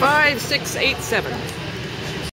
5, 6, 8, 7.